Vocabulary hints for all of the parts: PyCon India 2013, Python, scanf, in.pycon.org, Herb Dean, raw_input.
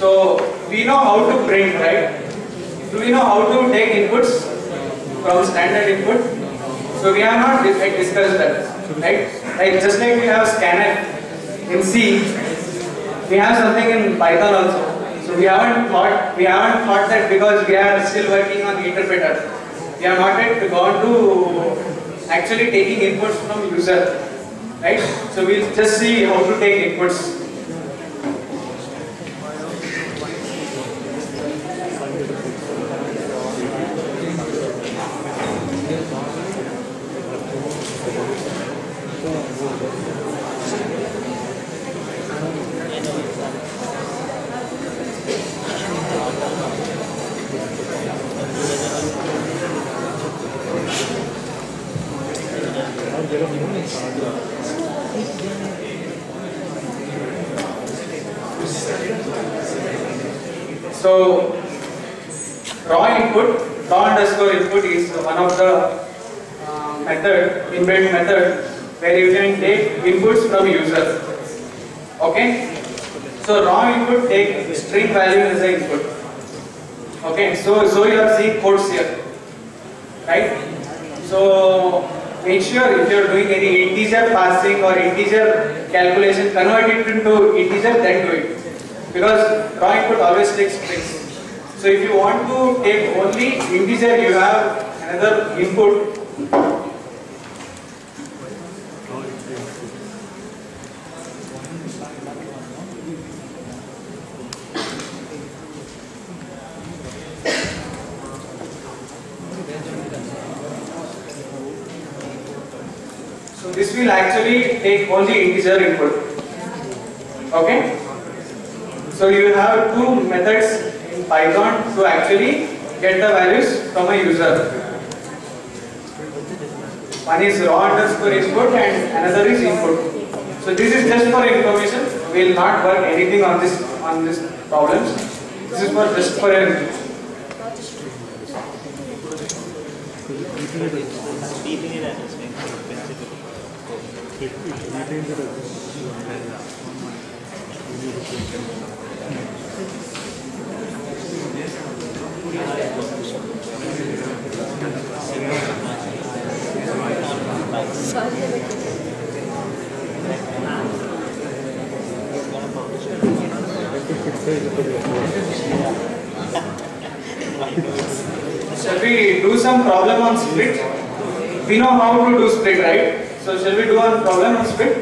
So we know how to print, right? Do we know how to take inputs from standard input? So we have not discussed that, right? Like just like we have scanf in C, we have something in Python also. So we haven't thought that because we are still working on the interpreter. We have not yet gone to actually taking inputs from user, right? So we'll just see how to take inputs. So raw_input is one of the inbuilt method where you can take inputs from user. Okay, so raw input take string value as an input. Okay, so you are seeing quotes here, right? So make sure if you are doing any integer passing or integer calculation, convert it into integer, then do it. Because raw input always takes strings. So if you want to take only integer, you have another input. So this will actually take only integer input. Okay? So you have two methods in Python to actually get the values from a user. One is raw_input and another is input. So this is just for information. We will not work anything on this problems. This is for just for Shall we do some problem on split? We know how to do split, right? So shall we do a problem on split?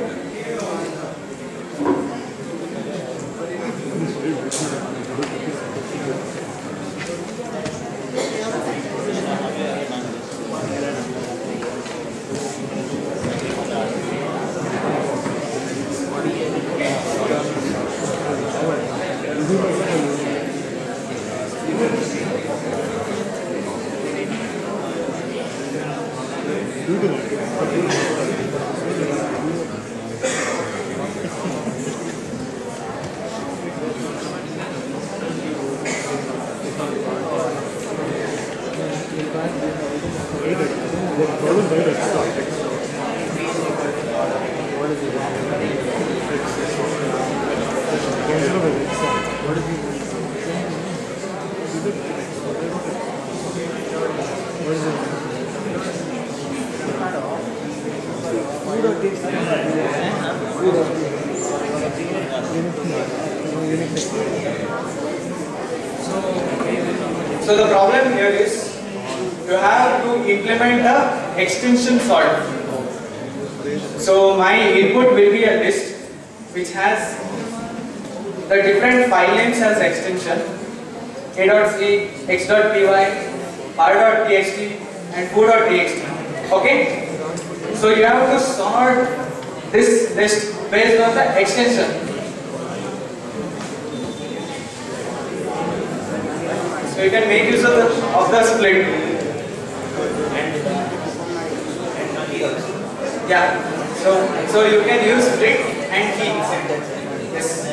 So the problem here is you have to implement the extension sort. So my input will be a list which has the different file names as extension: a.c, x.py, r.txt, and foo.txt. Okay? So you have to sort this list based on the extension. So you can make use of the split. And key also. Yeah. So you can use split and key. Yes.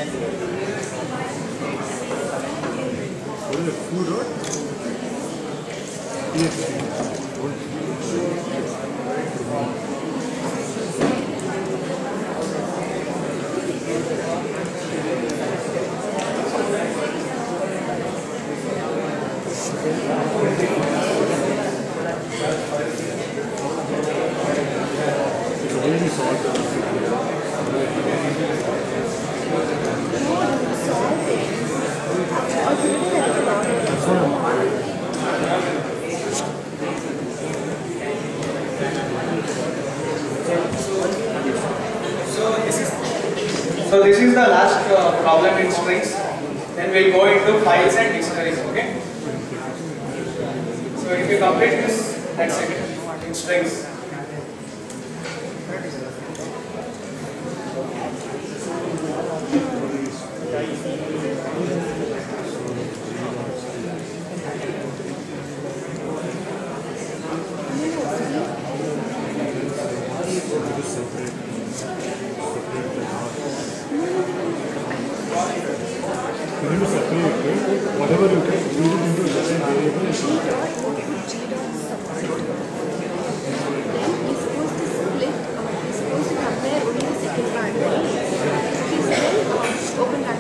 the last problem in strings. Then we'll go into files and dictionaries. Okay. So if you complete this, that's it in strings. Whatever you can do into the variable is not there. He's supposed to split, he's supposed to compare only the second one. He's still open How do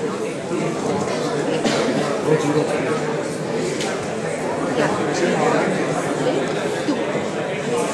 you know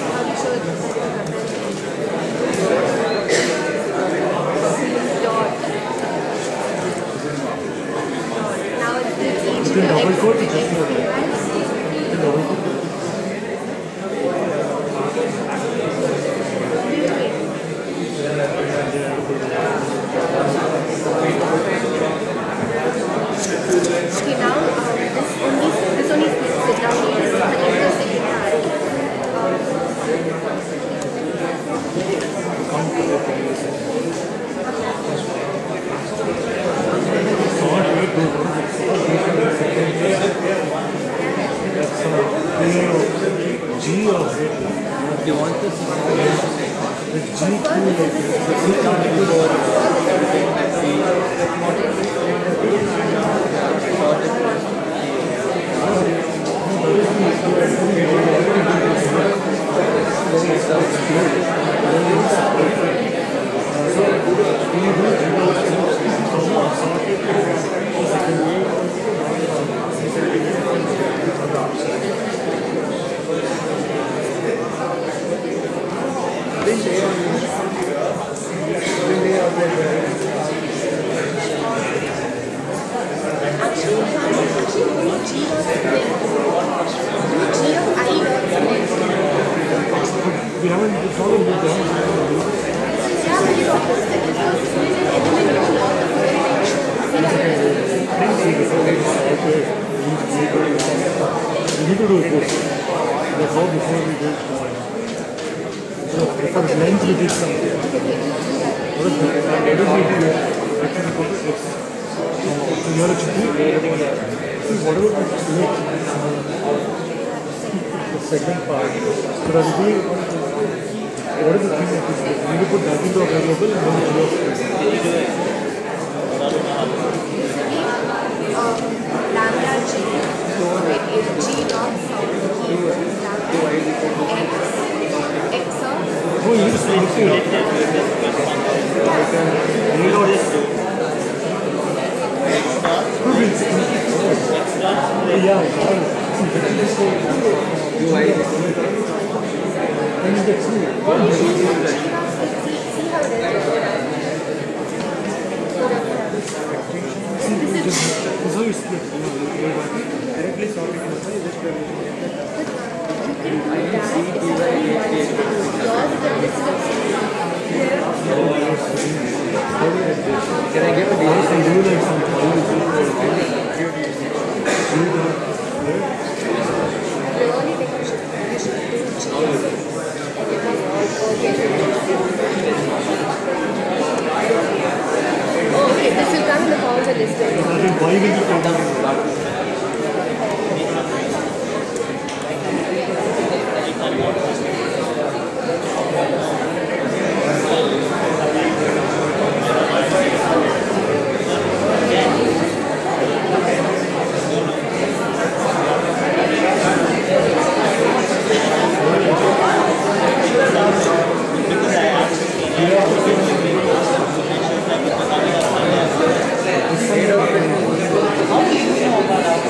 about that?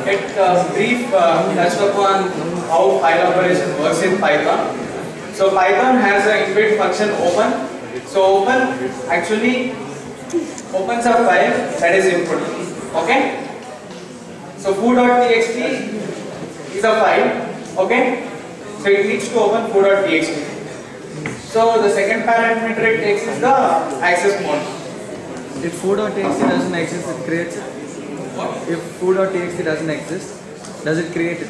get a brief touch upon how file operation works in Python. So Python has an inbuilt function open. So open actually opens a file that is input. Okay. So foo.txt is a file. Okay. So it needs to open foo.txt. So the second parameter it takes is the access mode. If foo.txt doesn't exist, it creates it. What? If foo.txt doesn't exist, does it create it?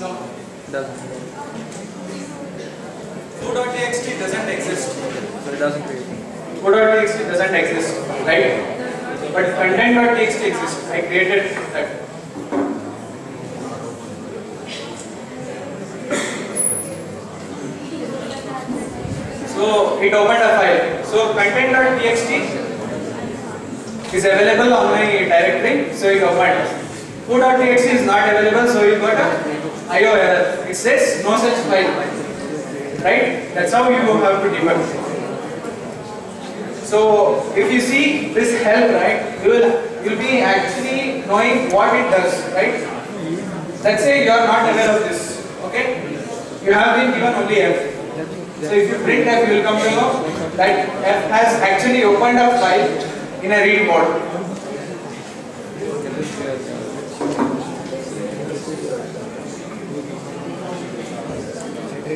No. Doesn't. Foo.txt doesn't exist. So it doesn't create it. Foo.txt doesn't exist, right? But content.txt exists. I created that. So it opened a file. So content.txt is available on my directory. So it opened. Foo.txt is not available. So you got an IO error. It says no such file. Right? That's how you have to debug. So if you see this help, right, you'll be actually knowing what it does, right? Let's say you are not aware of this. Okay? You have been given only F. So if you print F, you will come to know that F has actually opened a file in a read mode.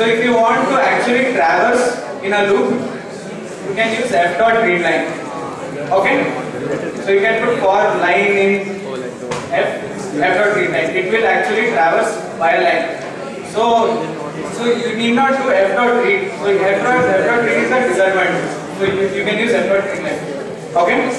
So if you want to actually traverse in a loop, you can use f.readline. Okay? So you can put for line in f.readline. It will actually traverse by a line. So you need not do f.read. So f.read is a discernment. So you can use f.readline. Okay?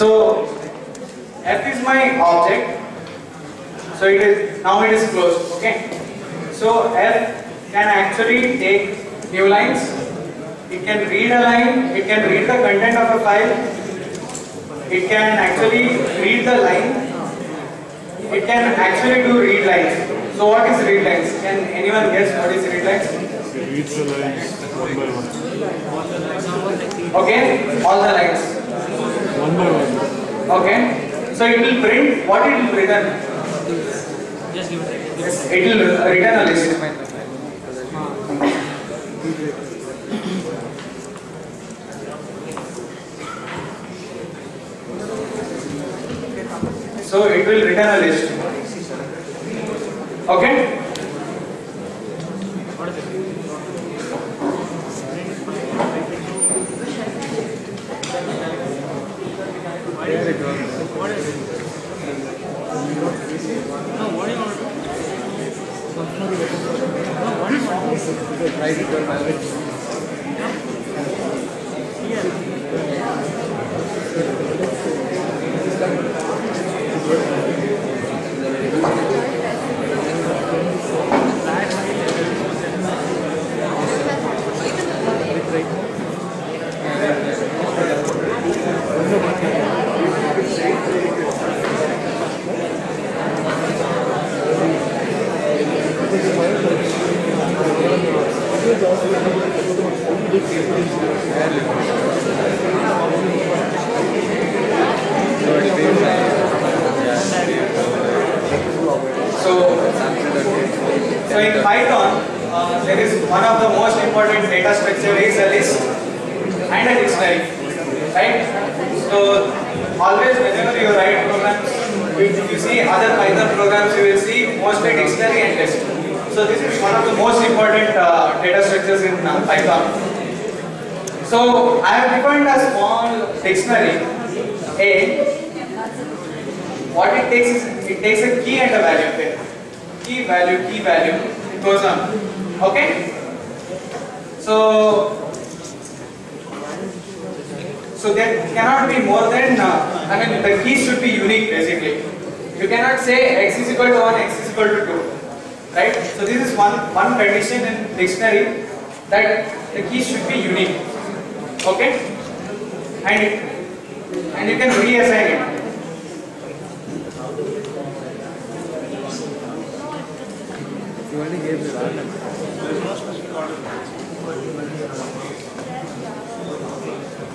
So f is my object, so it is now it is closed. Okay, so f can actually take new lines, it can read a line, it can read the content of a file, it can actually read the line, it can actually do read lines. So what is read lines? Can anyone guess what is read lines? It reads the lines one by one. Okay, all the lines. One by one. Okay, so it will print. What it will return? Just give it. It will return a list. So it will return a list. Okay. So in Python, there is one of the most important data structure is a list and a dictionary, right? So always whenever you write programs, if you see other Python programs, you will see mostly dictionary and list. So this is one of the most important data structures in Python. So I have defined a small dictionary A. What it takes is, it takes a key and a value pair. Key value, it goes on. Okay? So there cannot be more than, the key should be unique basically. You cannot say x is equal to 1, x is equal to 2. Right? So this is one condition in dictionary that the key should be unique. Okay? And you can reassign it.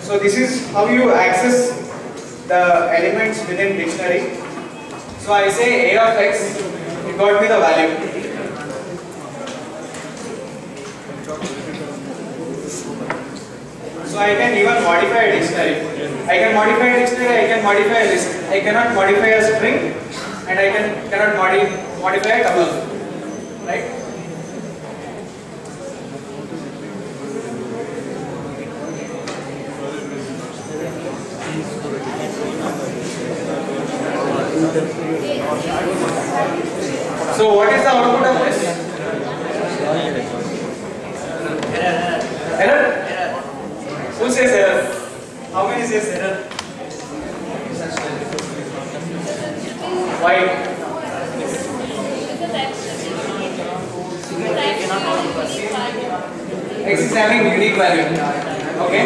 So this is how you access the elements within dictionary. So I say a of x, it got me the value. So I can even modify a dictionary. I can modify a dictionary, I can modify a list. I cannot modify a string and I cannot modify a double. Right? So what is the output of this? Error? Who says error? How many says error? Why? X is having unique value. Okay?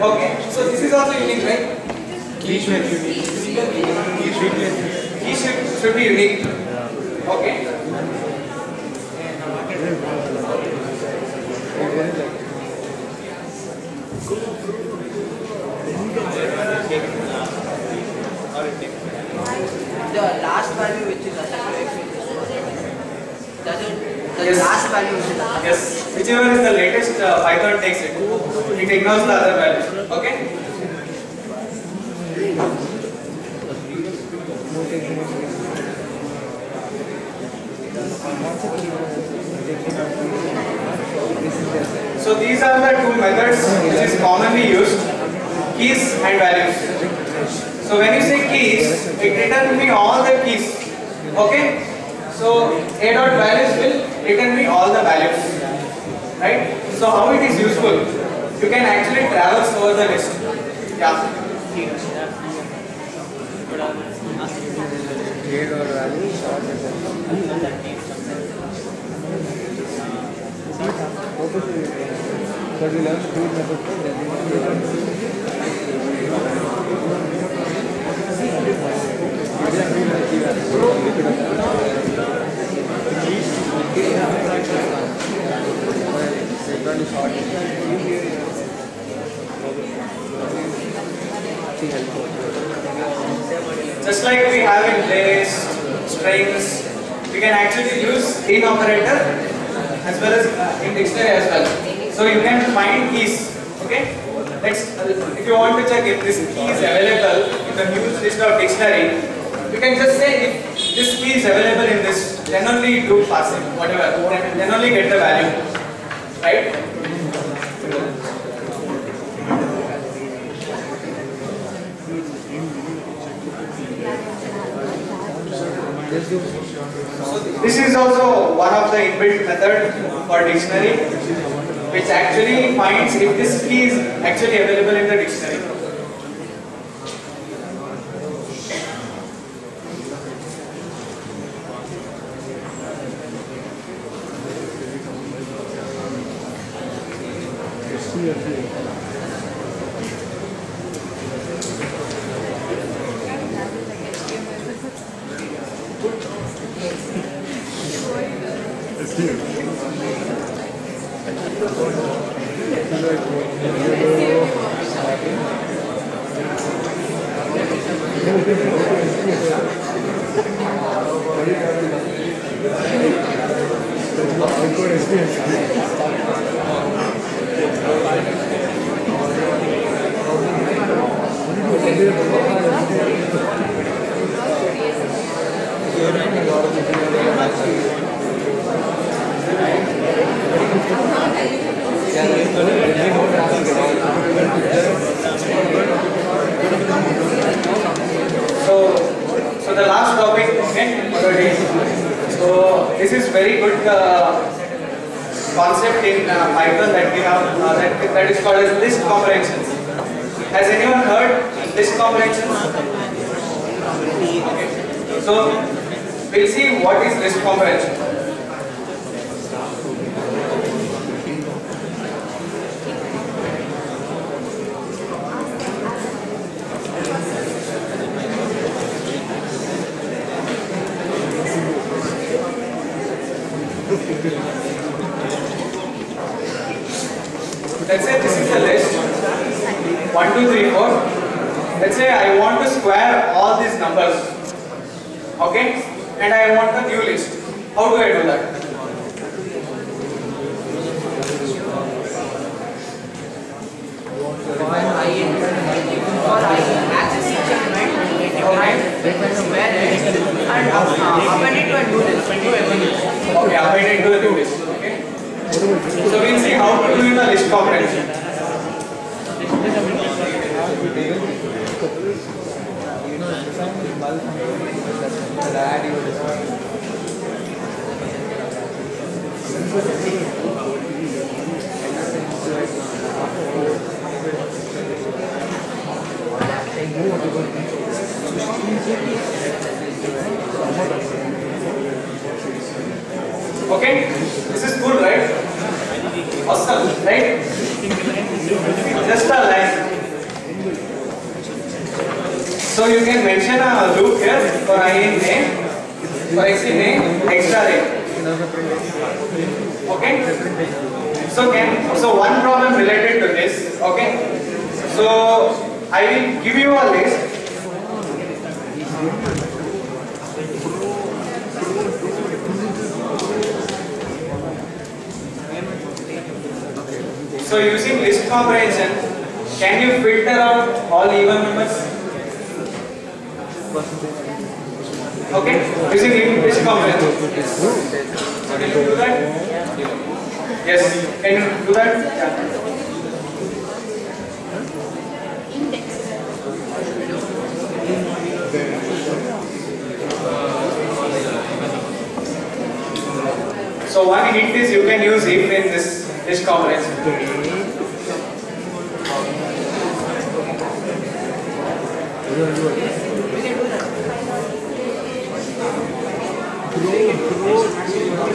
Okay. So this is also unique, right? Key should be unique. Key should be unique. Okay. The last value which is Yes. Last value. Yes. Whichever is the latest, Python takes it. It ignores the other value. Okay. So these are the two methods which is commonly used: keys and values. So when you say keys, it returns me all the keys. Okay. So a dot values will return me all the values, right? So how it is useful? You can actually traverse over the list. Yeah. Just like we have in list, strings, we can actually use in operator as well as in dictionary as well. So you can find keys. Okay. Let's, if you want to check if this key is available in the huge list of dictionary, you can just say if this key is available in this, then only do passing, whatever, then only get the value, right? So this is also one of the inbuilt method for dictionary, which actually finds if this key is actually available in the dictionary. Let's say this is a list, 1, 2, 3, 4. Let's say I want to square all these numbers, okay, and I want the new list. How do I do that? Okay, I might do the new list. So we'll see how to do in the list comprehension. Okay, this is cool, right? Awesome, right? Just a line. So you can mention a loop here for I in name, for X in name, extra name. Okay? So one problem related to this, okay? So I will give you a list. So using list comprehension, can you filter out all even numbers? Okay, using list comprehension. So can you do that? Yes, can you do that? Yeah. So one hint is you can use if in this list comprehension. So anyone got solution? You got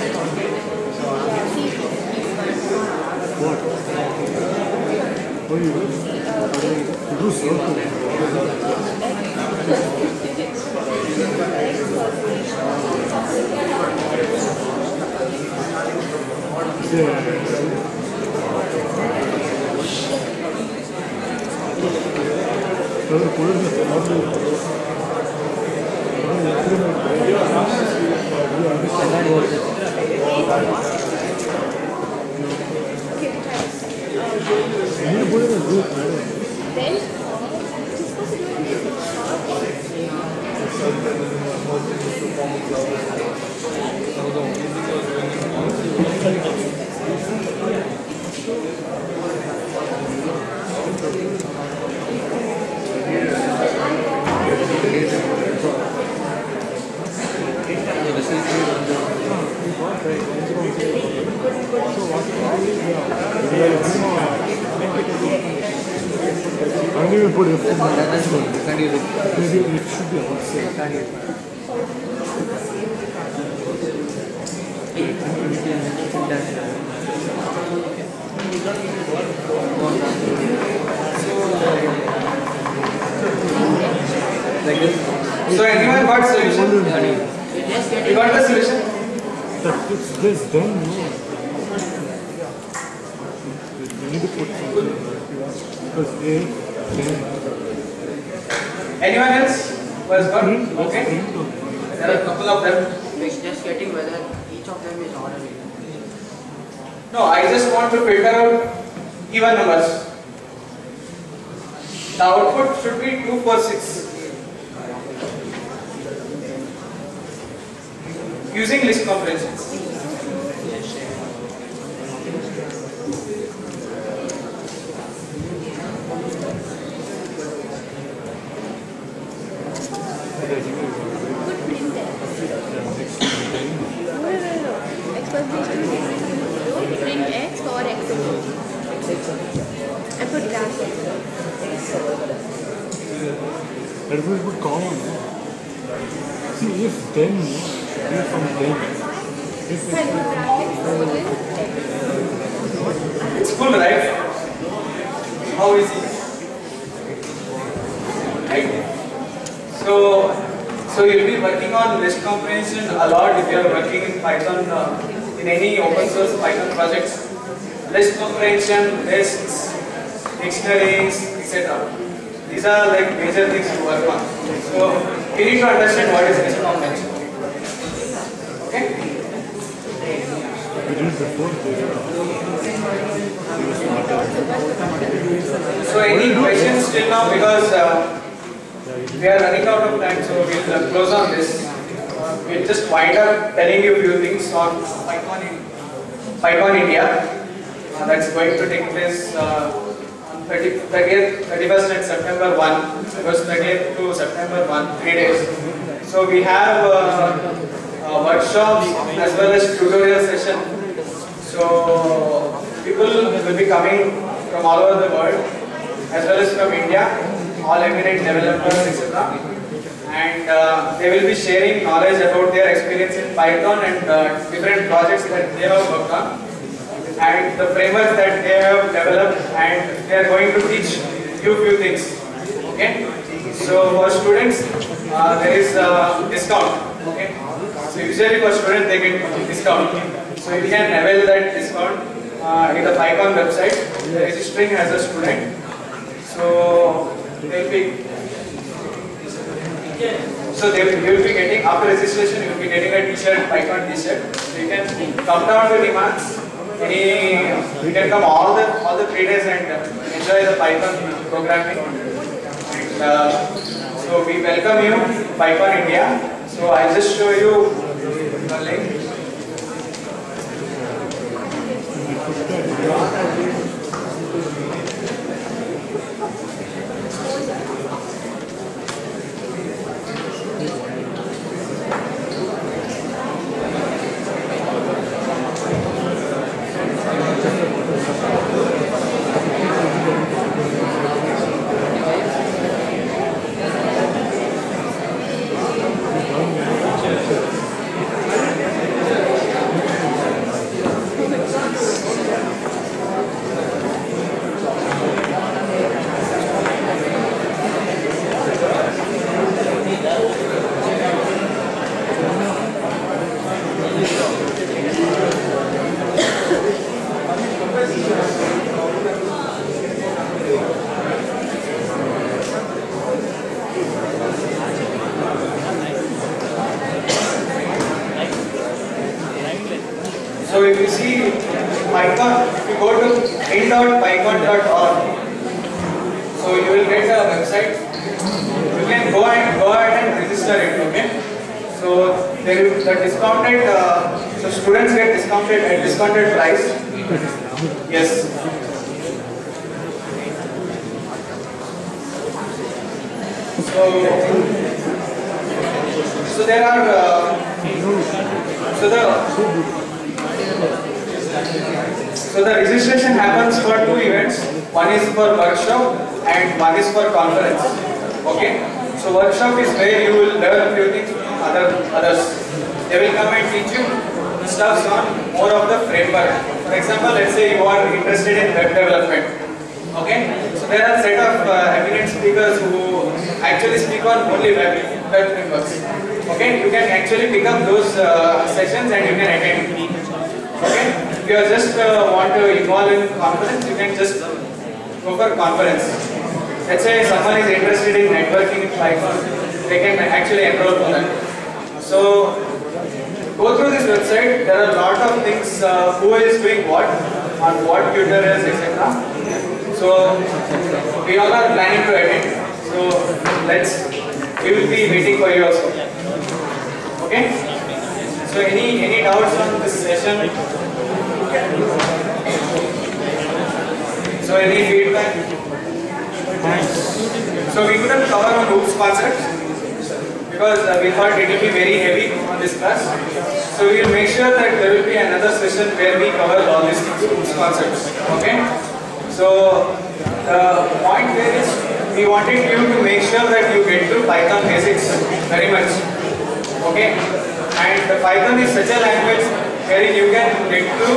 the solution? This then you need to put something. Anyone else was got? Okay. There are a couple of them. It's just getting whether each of them is ordered. No, I just want to filter out even numbers. The output should be 2, 4, 6. Using list comprehensions. Print X or X. I put that. It will be common. See if then. It's cool, right? How is it? Right? So you'll be working on list comprehension a lot if you are working in Python, in any open source Python projects. List comprehension, lists, dictionaries, etc. These are like major things to work on. So you need to understand what is list comprehension. So any questions till now, because we are running out of time, so we will close on this. We will just wind up telling you a few things on PyCon India. That's going to take place on 31st and September 1, because 30th to September 1, 3 days. So we have workshops as well as tutorial session. So people will be coming from all over the world, as well as from India, all eminent developers, etc. And they will be sharing knowledge about their experience in Python and different projects that they have worked on, and the frameworks that they have developed, and they are going to teach you few things. Okay? So for students, there is a discount. Okay? So usually for students they get discount. So you can avail that discount in the PyCon website, registering as a student. So you will be getting, after registration you will be getting a t-shirt, PyCon t-shirt. So you can come down to the marks we can come all the 3 days and enjoy the Python programming. So we welcome you to PyCon India. So I'll just show you the link. So if you see Python, if you go to in.pycon.org, so you will get a website. You can go ahead and register it, okay? So there is the discounted, so students get discounted at discounted price. Yes. So there are, so the registration happens for 2 events. One is for workshop and one is for conference. Okay. So workshop is where you will learn few things from others. They will come and teach you stuff on more of the framework. For example, let's say you are interested in web development. Okay. So there are a set of eminent speakers who actually speak on only web frameworks. Okay. You can actually pick up those sessions and you can attend. Okay. If you just want to involve in conference, you can just go for conference. Let's say someone is interested in networking in Python, they can actually enroll for that. So go through this website. There are a lot of things, who is doing what, on what tutor is, etc. So we all are planning to attend. So we will be waiting for you also. Okay? So any doubts on this session? So any feedback? So we couldn't cover on Oops concepts because we thought it will be very heavy on this class. So we will make sure that there will be another session where we cover all these Oops concepts. Okay? So the point there is we wanted you to make sure that you get to Python basics very much. Okay? And Python is such a language where you can get to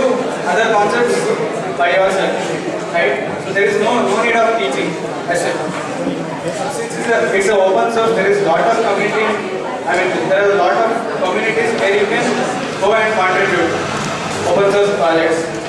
other concepts by yourself, right? So there is no need of teaching as well. Since it's an open source, there is a lot of community. There are a lot of communities where you can go and contribute open source projects.